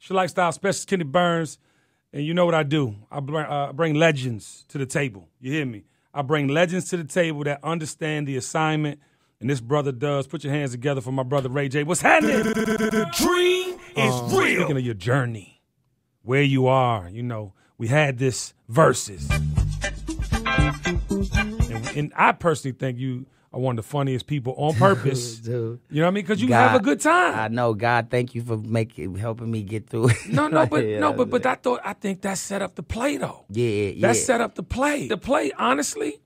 She Lifestyle Specialist Kenny Burns. And you know what I do. I bring legends to the table. You hear me? I bring legends to the table that understand the assignment. And this brother does. Put your hands together for my brother, Ray J. What's happening? The dream is real. Speaking of your journey, where you are, you know, we had this versus. And I personally think you are one of the funniest people on purpose. Dude. You know what I mean? Because you have a good time. I know. God, thank you for helping me get through it. No, but I think that set up the play, though. Yeah. That set up the play. The play, honestly,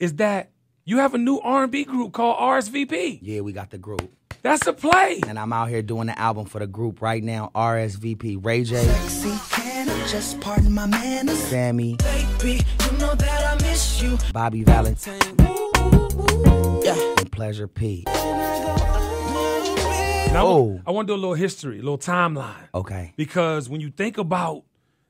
is that you have a new R&B group called RSVP. Yeah, we got the group. That's a play. And I'm out here doing the album for the group right now, RSVP. Ray J. Sexy, can I just pardon my manners? Sammy. Baby, you know that I miss you. Bobby Valentine. Yeah. And Pleasure P. Now, I want to do a little history, a little timeline. Okay. Because when you think about,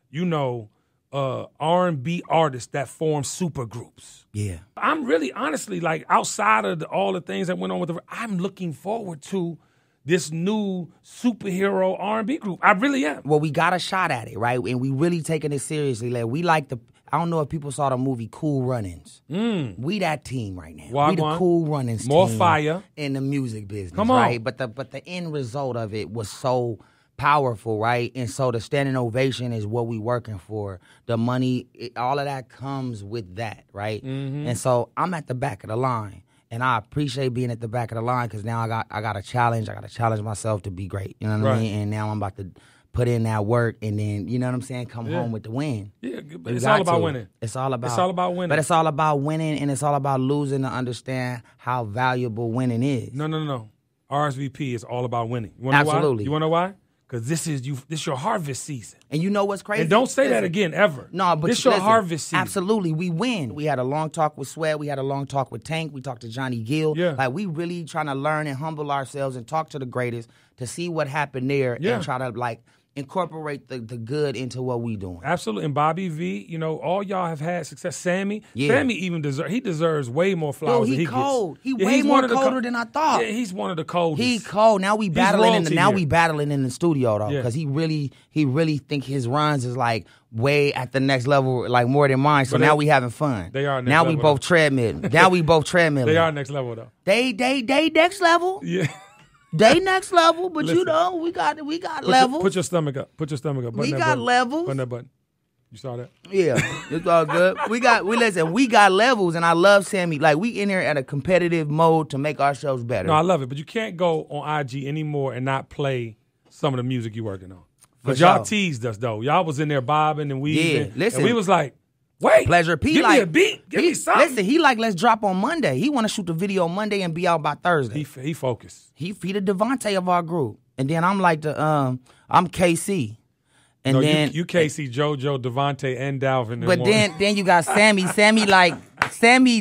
you know, R&B artists that form supergroups. Yeah. I'm really, honestly, like, outside of all the things that went on with the... I'm looking forward to this new superhero R&B group. I really am. Well, we got a shot at it, right? And we really taking it seriously. Like, we like the... I don't know if people saw the movie Cool Runnings. We that team right now. Well, we the Cool Runnings more team. More fire. In the music business, come on. Right? But the end result of it was so... powerful, right? And so the standing ovation is what we working for. The money, all of that comes with that, right? Mm-hmm. And so I'm at the back of the line, and I appreciate being at the back of the line because now I got a challenge. I got to challenge myself to be great. You know what I mean? And now I'm about to put in that work, and then you know what I'm saying? Come home with the win. Yeah, but it's all about winning. It's all about winning. But it's all about winning, and it's all about losing to understand how valuable winning is. No. RSVP is all about winning. You wanna absolutely. Know why? You want to know why? Because this your harvest season. And you know what's crazy? And don't say that again, ever. No, but this your harvest season. Absolutely. We win. We had a long talk with Sweat. We had a long talk with Tank. We talked to Johnny Gill. Yeah. Like, we really trying to learn and humble ourselves and talk to the greatest to see what happened there and try to, like, incorporate the good into what we doing. Absolutely. And Bobby V, you know, all y'all have had success. Sammy. Yeah. Sammy deserves way more flowers than he gets. He's cold. He's way colder than I thought. Yeah, he's one of the coldest. He's cold. Now we battling in the studio though, because he really think his runs is like way at the next level, like more than mine. So now we having fun. They are next level. Now we both treadmilling. They are next level though. They next level. Yeah. They next level, but listen, you know, we got levels. Put your stomach up. Button levels. Button that button. You saw that? Yeah. It's all good. We got levels, and I love Sammy. Like, we in here at a competitive mode to make ourselves better. No, I love it. But you can't go on IG anymore and not play some of the music you're working on. But y'all teased us though. Y'all was in there bobbing and weaving. Yeah, listen. And we was like, wait, Pleasure P, give me a beat. Give me something. Listen, he like, let's drop on Monday. He want to shoot the video Monday and be out by Thursday. He focused. He the Devontae of our group. And then I'm like I'm KC. And you KC, JoJo, Devontae, and Dalvin. But then you got Sammy. Sammy,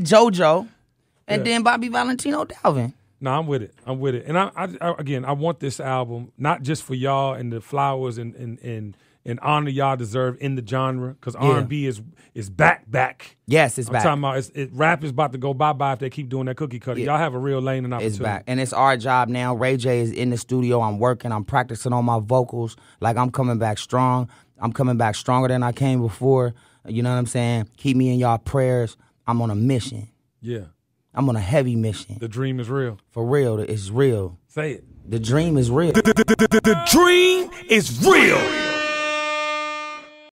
JoJo, and then Bobby Valentino, Dalvin. No, I'm with it. And I want this album not just for y'all and the flowers and honor y'all deserve in the genre, because R&B is back. Yes, it's back. I'm talking about rap is about to go bye-bye if they keep doing that cookie cutter. Yeah. Y'all have a real lane and opportunity. It's back, and it's our job now. Ray J is in the studio. I'm working. I'm practicing on my vocals. Like, I'm coming back strong. I'm coming back stronger than I came before. You know what I'm saying? Keep me in y'all prayers. I'm on a mission. Yeah. I'm on a heavy mission. The dream is real. For real, it's real. Say it. The dream is real. The dream is real.